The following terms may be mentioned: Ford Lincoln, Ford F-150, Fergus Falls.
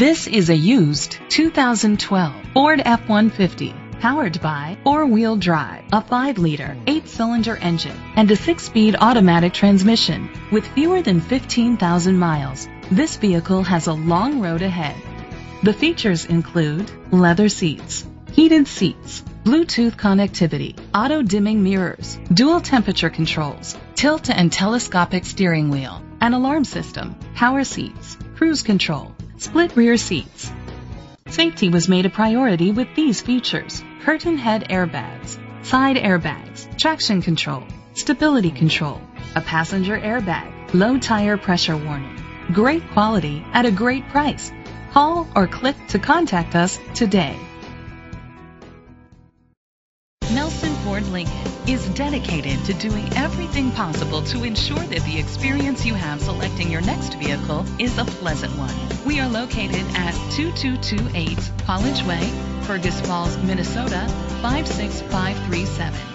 This is a used 2012 Ford F-150, powered by four-wheel drive, a 5-liter, 8-cylinder engine, and a 6-speed automatic transmission. With fewer than 15,000 miles, this vehicle has a long road ahead. The features include leather seats, heated seats, Bluetooth connectivity, auto-dimming mirrors, dual temperature controls, tilt and telescopic steering wheel, an alarm system, power seats, cruise control, split rear seats. Safety was made a priority with these features: curtain head airbags, side airbags, traction control, stability control, a passenger airbag, low tire pressure warning. Great quality at a great price. Call or click to contact us today. Ford Lincoln is dedicated to doing everything possible to ensure that the experience you have selecting your next vehicle is a pleasant one. We are located at 2228 College Way, Fergus Falls, Minnesota 56537.